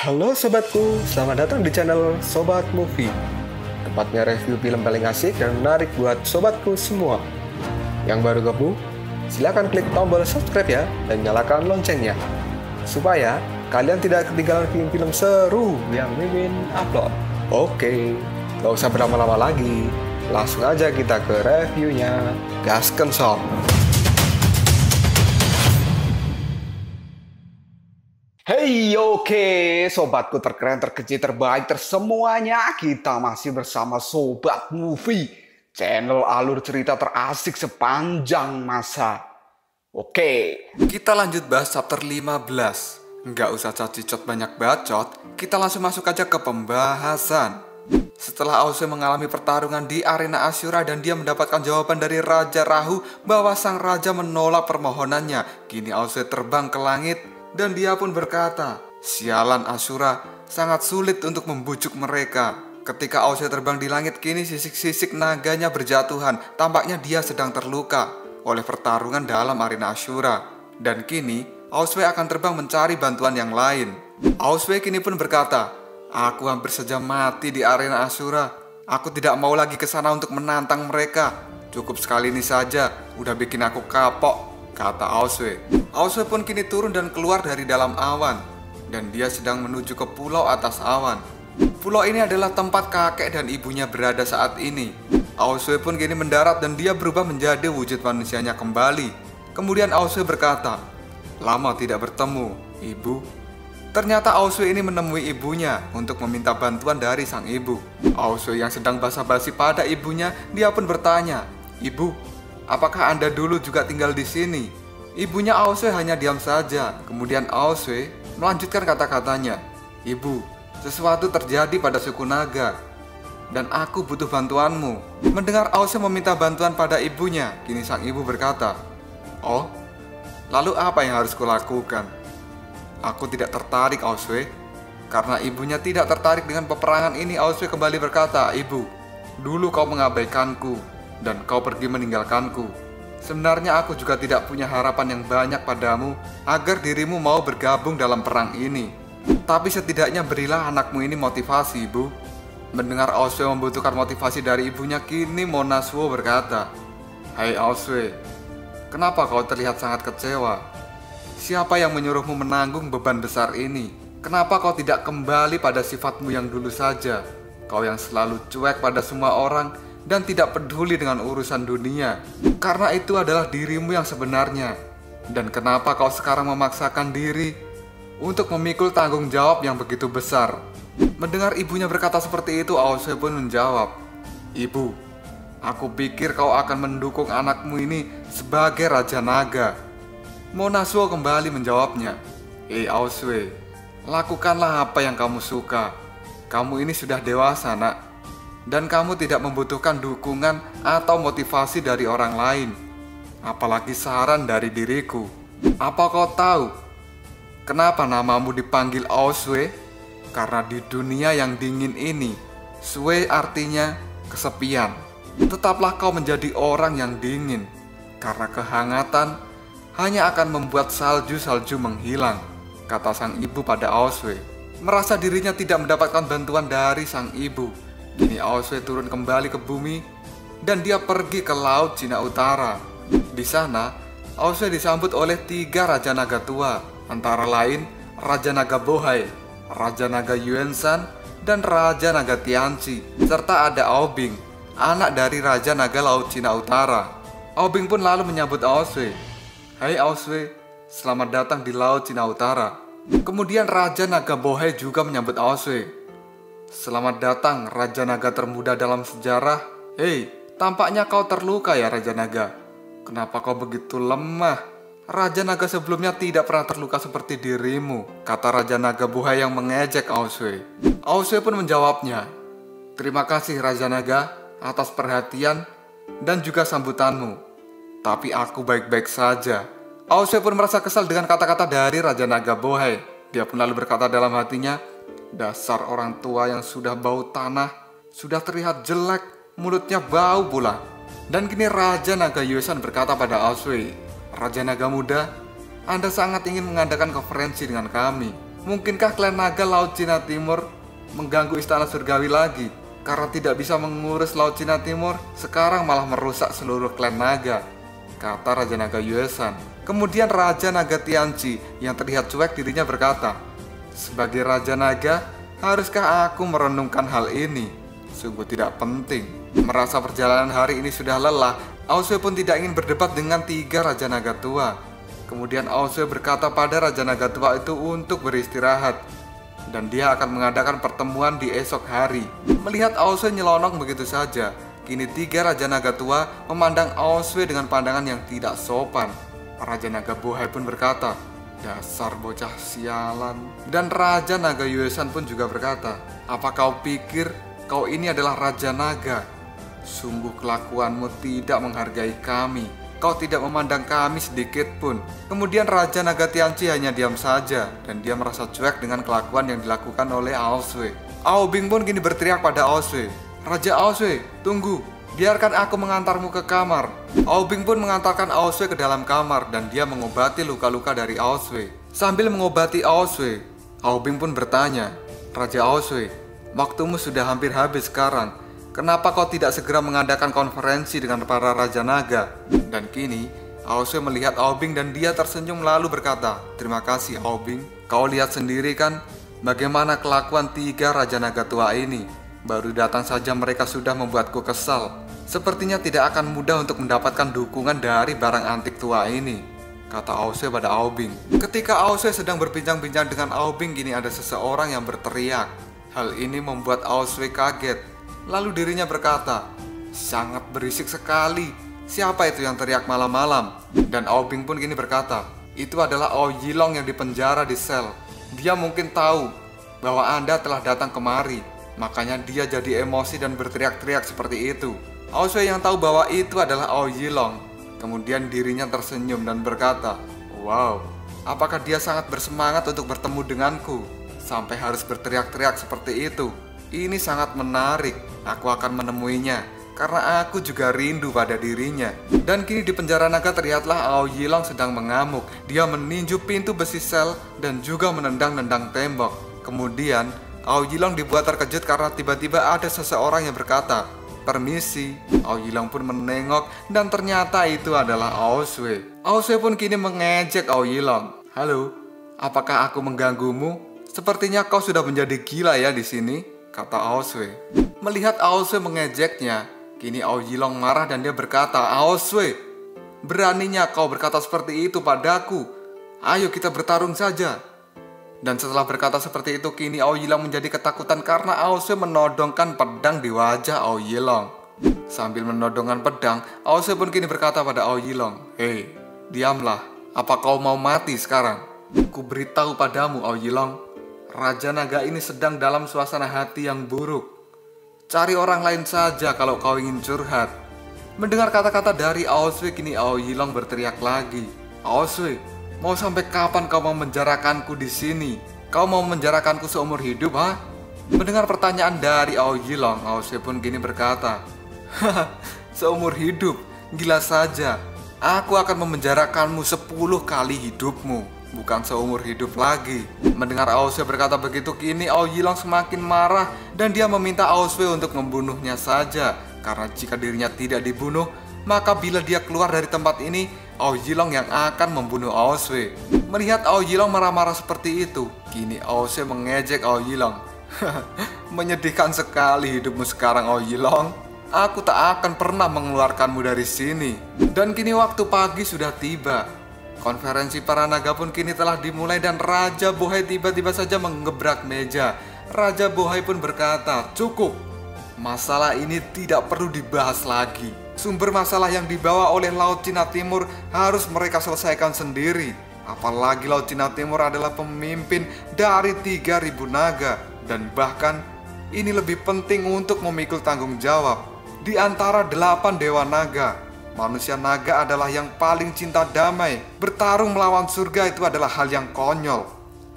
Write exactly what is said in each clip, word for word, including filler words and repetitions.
Halo sobatku, selamat datang di channel Sobat Movie. Tempatnya review film paling asik dan menarik buat sobatku semua. Yang baru gabung, silahkan klik tombol subscribe ya dan nyalakan loncengnya, supaya kalian tidak ketinggalan film-film seru yang Mimin upload. Oke, gak usah berlama-lama lagi, langsung aja kita ke reviewnya. Gasken sob. Hey, oke, okay. Sobatku terkeren, terkecil, terbaik, tersemuanya, kita masih bersama Sobat Movie, channel alur cerita terasik sepanjang masa. Oke, okay. Kita lanjut bahas chapter lima belas. Nggak usah cacicot banyak bacot, kita langsung masuk aja ke pembahasan. Setelah Aoxue mengalami pertarungan di arena Asura dan dia mendapatkan jawaban dari Raja Rahu bahwa sang raja menolak permohonannya, kini Aoxue terbang ke langit. Dan dia pun berkata, sialan Asura, sangat sulit untuk membujuk mereka. Ketika Aoxue terbang di langit, kini sisik-sisik naganya berjatuhan. Tampaknya dia sedang terluka oleh pertarungan dalam arena Asura. Dan kini, Aoxue akan terbang mencari bantuan yang lain. Aoxue kini pun berkata, aku hampir saja mati di arena Asura. Aku tidak mau lagi ke sana untuk menantang mereka. Cukup sekali ini saja, udah bikin aku kapok, kata Aoxue. Aoxue pun kini turun dan keluar dari dalam awan, dan dia sedang menuju ke pulau atas awan. Pulau ini adalah tempat kakek dan ibunya berada saat ini. Aoxue pun kini mendarat dan dia berubah menjadi wujud manusianya kembali. Kemudian Aoxue berkata, lama tidak bertemu, ibu. Ternyata Aoxue ini menemui ibunya untuk meminta bantuan dari sang ibu. Aoxue yang sedang basa-basi pada ibunya, dia pun bertanya, ibu, apakah Anda dulu juga tinggal di sini? Ibunya Aoxue hanya diam saja. Kemudian Aoxue melanjutkan kata-katanya, ibu, sesuatu terjadi pada suku naga, dan aku butuh bantuanmu. Mendengar Aoxue meminta bantuan pada ibunya, kini sang ibu berkata, oh, lalu apa yang harus kulakukan? Aku tidak tertarik, Aoxue. Karena ibunya tidak tertarik dengan peperangan ini, Aoxue kembali berkata, ibu, dulu kau mengabaikanku dan kau pergi meninggalkanku. Sebenarnya aku juga tidak punya harapan yang banyak padamu agar dirimu mau bergabung dalam perang ini. Tapi setidaknya berilah anakmu ini motivasi, ibu. Mendengar Aoxue membutuhkan motivasi dari ibunya, kini Monasuo berkata, hai Aoxue, kenapa kau terlihat sangat kecewa? Siapa yang menyuruhmu menanggung beban besar ini? Kenapa kau tidak kembali pada sifatmu yang dulu saja? Kau yang selalu cuek pada semua orang dan tidak peduli dengan urusan dunia, karena itu adalah dirimu yang sebenarnya. Dan kenapa kau sekarang memaksakan diri untuk memikul tanggung jawab yang begitu besar? Mendengar ibunya berkata seperti itu, Aoxue pun menjawab, ibu, aku pikir kau akan mendukung anakmu ini sebagai Raja Naga. Monasuo kembali menjawabnya, eh Aoxue, lakukanlah apa yang kamu suka. Kamu ini sudah dewasa, nak, dan kamu tidak membutuhkan dukungan atau motivasi dari orang lain, apalagi saran dari diriku. Apa kau tahu kenapa namamu dipanggil Aoxue? Karena di dunia yang dingin ini, Sue artinya kesepian. Tetaplah kau menjadi orang yang dingin, karena kehangatan hanya akan membuat salju-salju menghilang, kata sang ibu pada Aoxue. Merasa dirinya tidak mendapatkan bantuan dari sang ibu, kini Aoxue turun kembali ke bumi dan dia pergi ke Laut Cina Utara. Di sana, Aoxue disambut oleh tiga Raja Naga tua, antara lain Raja Naga Bohai, Raja Naga Yueshan, dan Raja Naga Tianci, serta ada Ao Bing, anak dari Raja Naga Laut Cina Utara. Ao Bing pun lalu menyambut Aoxue, hai Aoxue, selamat datang di Laut Cina Utara. Kemudian Raja Naga Bohai juga menyambut Aoxue, selamat datang Raja Naga termuda dalam sejarah. Hei, tampaknya kau terluka ya Raja Naga. Kenapa kau begitu lemah? Raja Naga sebelumnya tidak pernah terluka seperti dirimu, kata Raja Naga Bohai yang mengejek Aoxue. Aoxue pun menjawabnya, terima kasih Raja Naga atas perhatian dan juga sambutanmu. Tapi aku baik-baik saja. Aoxue pun merasa kesal dengan kata-kata dari Raja Naga Bohai. Dia pun lalu berkata dalam hatinya, dasar orang tua yang sudah bau tanah, sudah terlihat jelek, mulutnya bau pula. Dan kini Raja Naga Yueshan berkata pada Aoxue, Raja Naga muda, Anda sangat ingin mengadakan konferensi dengan kami. Mungkinkah klan naga Laut Cina Timur mengganggu istana surgawi lagi? Karena tidak bisa mengurus Laut Cina Timur, sekarang malah merusak seluruh klan naga, kata Raja Naga Yueshan. Kemudian Raja Naga Tianci yang terlihat cuek dirinya berkata, sebagai Raja Naga, haruskah aku merenungkan hal ini? Sungguh tidak penting. Merasa perjalanan hari ini sudah lelah, Aoxue pun tidak ingin berdebat dengan tiga Raja Naga tua. Kemudian Aoxue berkata pada Raja Naga tua itu untuk beristirahat, dan dia akan mengadakan pertemuan di esok hari. Melihat Aoxue nyelonong begitu saja, kini tiga Raja Naga tua memandang Aoxue dengan pandangan yang tidak sopan. Raja Naga Bohai pun berkata, dasar bocah sialan. Dan Raja Naga Yueshan pun juga berkata, apa kau pikir kau ini adalah Raja Naga? Sungguh kelakuanmu tidak menghargai kami. Kau tidak memandang kami sedikit pun. Kemudian Raja Naga Tianci hanya diam saja, dan dia merasa cuek dengan kelakuan yang dilakukan oleh Aoxue. Ao Bing pun kini berteriak pada Aoxue, Raja Aoxue, tunggu, biarkan aku mengantarmu ke kamar. Ao Bing pun mengantarkan Aoxue ke dalam kamar, dan dia mengobati luka-luka dari Aoxue. Sambil mengobati Aoxue, Ao Bing pun bertanya, Raja Aoxue, waktumu sudah hampir habis sekarang. Kenapa kau tidak segera mengadakan konferensi dengan para Raja Naga? Dan kini, Aoxue melihat Ao Bing dan dia tersenyum lalu berkata, terima kasih Ao Bing. Kau lihat sendiri kan, bagaimana kelakuan tiga Raja Naga tua ini. Baru datang saja mereka sudah membuatku kesal. Sepertinya tidak akan mudah untuk mendapatkan dukungan dari barang antik tua ini, kata Aoxue pada Ao Bing. Ketika Aoxue sedang berbincang-bincang dengan Ao Bing, kini ada seseorang yang berteriak. Hal ini membuat Aoxue kaget. Lalu dirinya berkata, sangat berisik sekali. Siapa itu yang teriak malam-malam? Dan Ao Bing pun kini berkata, itu adalah Ao Yilong yang dipenjara di sel. Dia mungkin tahu bahwa Anda telah datang kemari, makanya dia jadi emosi dan berteriak-teriak seperti itu. Aoxue yang tahu bahwa itu adalah Ao Yilong, kemudian dirinya tersenyum dan berkata, wow, apakah dia sangat bersemangat untuk bertemu denganku sampai harus berteriak-teriak seperti itu. Ini sangat menarik. Aku akan menemuinya, karena aku juga rindu pada dirinya. Dan kini di penjara naga terlihatlah Ao Yilong sedang mengamuk. Dia meninju pintu besi sel dan juga menendang-nendang tembok. Kemudian Ao Yilong dibuat terkejut karena tiba-tiba ada seseorang yang berkata, permisi. Ao Yilong pun menengok dan ternyata itu adalah Aoxue. Aoxue pun kini mengejek Ao Yilong. Halo, apakah aku mengganggumu? Sepertinya kau sudah menjadi gila ya di sini, kata Aoxue. Melihat Aoxue mengejeknya, kini Ao Yilong marah dan dia berkata, Aoxue, beraninya kau berkata seperti itu padaku. Ayo kita bertarung saja. Dan setelah berkata seperti itu, kini Ao Yilong menjadi ketakutan karena Aoxue menodongkan pedang di wajah Ao Yilong. Sambil menodongkan pedang, Aoxue pun kini berkata pada Ao Yilong, hei, diamlah. Apa kau mau mati sekarang? Ku beritahu padamu Ao Yilong, Raja Naga ini sedang dalam suasana hati yang buruk. Cari orang lain saja kalau kau ingin curhat. Mendengar kata-kata dari Aoxue, kini Ao Yilong berteriak lagi. Aoxue, mau sampai kapan kau mau menjarakanku di sini? Kau mau menjarakanku seumur hidup, ha? Mendengar pertanyaan dari Ao Yilong, Aoxue pun kini berkata, haha, seumur hidup, gila saja. Aku akan memenjarakanmu sepuluh kali hidupmu, bukan seumur hidup lagi. Mendengar Aoxue berkata begitu, kini Ao Yilong semakin marah dan dia meminta Aoxue untuk membunuhnya saja, karena jika dirinya tidak dibunuh, maka bila dia keluar dari tempat ini, Ao Yilong yang akan membunuh Aoxue. Melihat Ao Yilong marah-marah seperti itu, kini Aoxue mengejek Ao Yilong. Menyedihkan sekali hidupmu sekarang Ao Yilong. Aku tak akan pernah mengeluarkanmu dari sini. Dan kini waktu pagi sudah tiba. Konferensi para naga pun kini telah dimulai dan Raja Bohai tiba-tiba saja mengebrak meja. Raja Bohai pun berkata, cukup, masalah ini tidak perlu dibahas lagi. Sumber masalah yang dibawa oleh Laut Cina Timur harus mereka selesaikan sendiri. Apalagi Laut Cina Timur adalah pemimpin dari tiga ribu naga. Dan bahkan ini lebih penting untuk memikul tanggung jawab. Di antara delapan dewa naga, manusia naga adalah yang paling cinta damai. Bertarung melawan surga itu adalah hal yang konyol.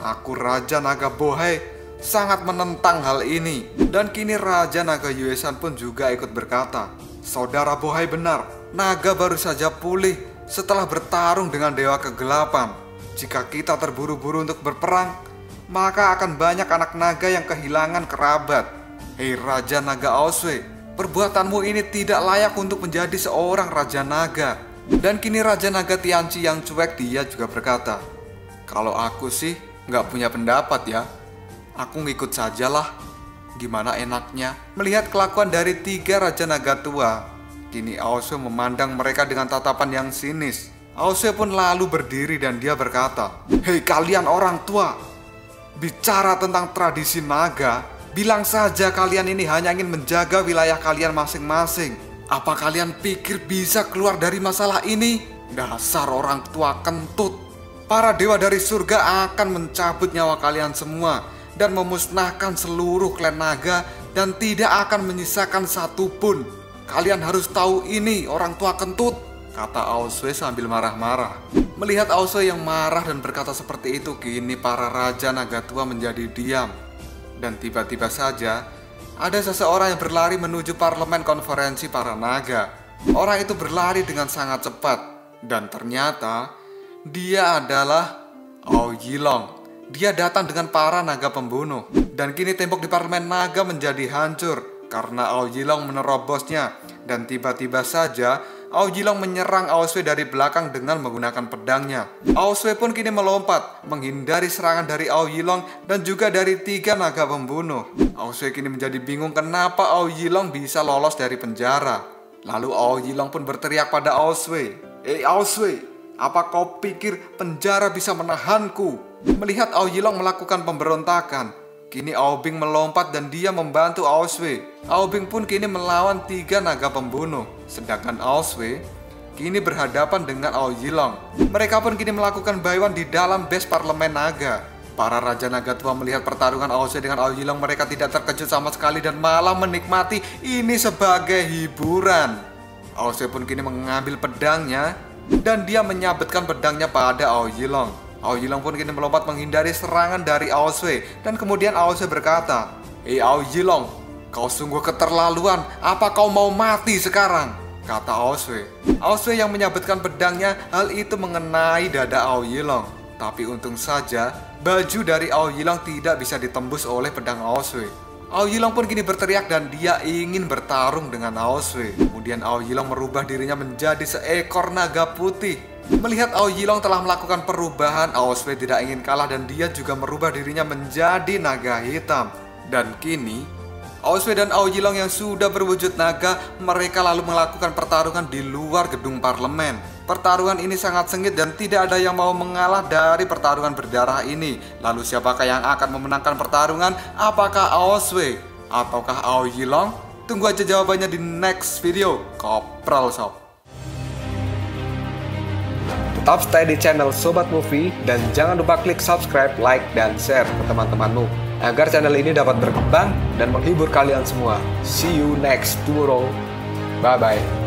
Aku Raja Naga Bohai sangat menentang hal ini. Dan kini Raja Naga Yueshan pun juga ikut berkata, saudara Bohai benar, naga baru saja pulih setelah bertarung dengan dewa kegelapan. Jika kita terburu-buru untuk berperang, maka akan banyak anak naga yang kehilangan kerabat. Hei Raja Naga Aoxue, perbuatanmu ini tidak layak untuk menjadi seorang Raja Naga. Dan kini Raja Naga Tianci yang cuek dia juga berkata, kalau aku sih nggak punya pendapat ya, aku ngikut sajalah. Gimana enaknya. Melihat kelakuan dari tiga Raja Naga tua, kini Aoxue memandang mereka dengan tatapan yang sinis. Aoxue pun lalu berdiri dan dia berkata, hei kalian orang tua, bicara tentang tradisi naga, bilang saja kalian ini hanya ingin menjaga wilayah kalian masing-masing. Apa kalian pikir bisa keluar dari masalah ini? Dasar orang tua kentut. Para dewa dari surga akan mencabut nyawa kalian semua dan memusnahkan seluruh klan naga dan tidak akan menyisakan satupun. Kalian harus tahu ini orang tua kentut, kata Aoxue sambil marah-marah. Melihat Aoxue yang marah dan berkata seperti itu, kini para Raja Naga Tua menjadi diam. Dan tiba-tiba saja, ada seseorang yang berlari menuju parlemen konferensi para naga. Orang itu berlari dengan sangat cepat. Dan ternyata, dia adalah Ao Yilong. Dia datang dengan para naga pembunuh. Dan kini tembok di parlemen naga menjadi hancur, karena Ao Yilong menerobosnya. Dan tiba-tiba saja, Ao Yilong menyerang Aoxue dari belakang dengan menggunakan pedangnya. Aoxue pun kini melompat, menghindari serangan dari Ao Yilong dan juga dari tiga naga pembunuh. Aoxue kini menjadi bingung kenapa Ao Yilong bisa lolos dari penjara. Lalu Ao Yilong pun berteriak pada Aoxue, "Eh Aoxue, apa kau pikir penjara bisa menahanku?" Melihat Ao Yilong melakukan pemberontakan, kini Ao Bing melompat dan dia membantu Aoxue. Ao Bing pun kini melawan tiga naga pembunuh. Sedangkan Aoxue kini berhadapan dengan Ao Yilong. Mereka pun kini melakukan baywan di dalam base parlemen naga. Para Raja Naga Tua melihat pertarungan Aoxue dengan Ao Yilong, mereka tidak terkejut sama sekali dan malah menikmati ini sebagai hiburan. Aoxue pun kini mengambil pedangnya dan dia menyabetkan pedangnya pada Ao Yilong. Ao Yilong pun kini melompat menghindari serangan dari Aoxue. Dan kemudian Aoxue berkata, "Eh Ao Yilong, kau sungguh keterlaluan. Apa kau mau mati sekarang?" kata Aoxue. Aoxue yang menyabetkan pedangnya, hal itu mengenai dada Ao Yilong. Tapi untung saja, baju dari Ao Yilong tidak bisa ditembus oleh pedang Aoxue. Ao Yilong pun kini berteriak dan dia ingin bertarung dengan Aoxue. Kemudian Ao Yilong merubah dirinya menjadi seekor naga putih. Melihat Ao Yilong telah melakukan perubahan, Aoxue tidak ingin kalah dan dia juga merubah dirinya menjadi naga hitam. Dan kini, Aoxue dan Ao Yilong yang sudah berwujud naga, mereka lalu melakukan pertarungan di luar gedung parlemen. Pertarungan ini sangat sengit dan tidak ada yang mau mengalah dari pertarungan berdarah ini. Lalu siapakah yang akan memenangkan pertarungan? Apakah Aoxue ataukah Ao Yilong? Tunggu aja jawabannya di next video. Kopral sob. Tetap stay di channel Sobat Movie dan jangan lupa klik subscribe, like, dan share ke teman-temanmu agar channel ini dapat berkembang dan menghibur kalian semua. See you next tomorrow. Bye-bye.